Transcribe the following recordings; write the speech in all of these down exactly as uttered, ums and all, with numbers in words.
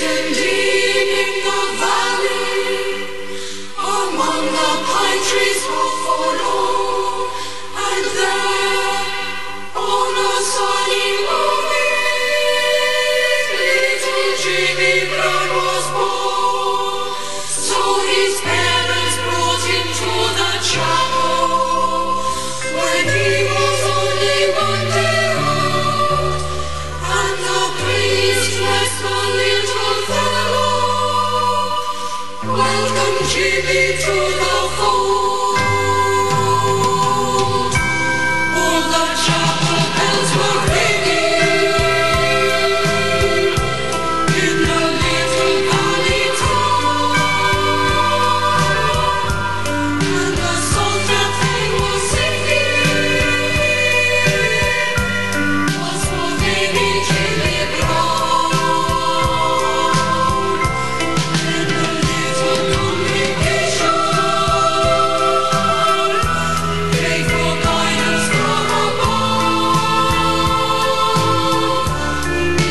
hidden deep in the valley, among the pine trees we'll follow, and there on a sunny morning little Jimmy Brown was born. So his parents brought him to the chapel when he was only one day old, and the priest blessed the little fellow. Welcome Jimmy to the fold. All the chapel bells were ringing in the little valley town, and the song that they were singing was for baby Jimmy Brown.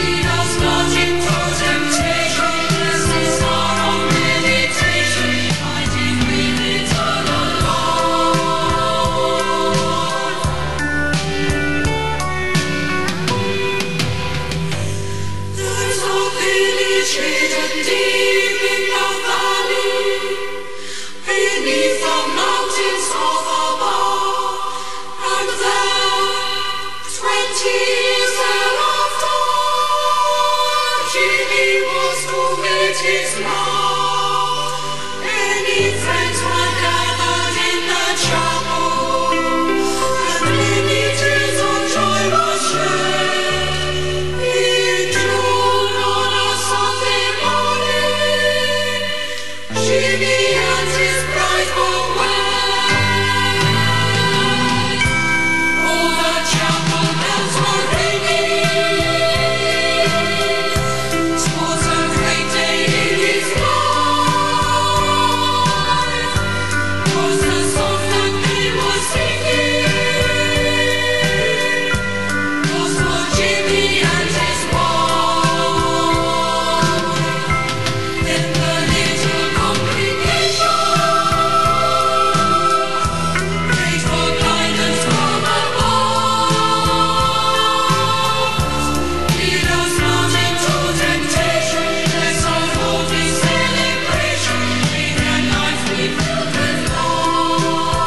In the little congregation, faithful guidance from above. Lead us not into temptation, this is our own meditation, united with eternal Lord. There's a village hidden deep in the valley, beneath the mountains of above, and there, twenty years thereafter, Jimmy was to meet his love. Many friends were gathered in the chapel, and many tears of joy were shed. In June on a Sunday morning, Jimmy and his bride were wed. All the chapel bells were ringing. 'Twas a great day in his life. 'Twas the song that they were singing was for Jimmy and his wife. In the little congregation, faithful guidance from above. Lead us not into temptation, let's our holy celebration, in a life we build with love.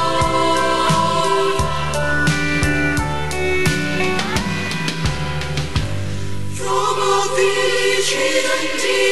From a village hidden deep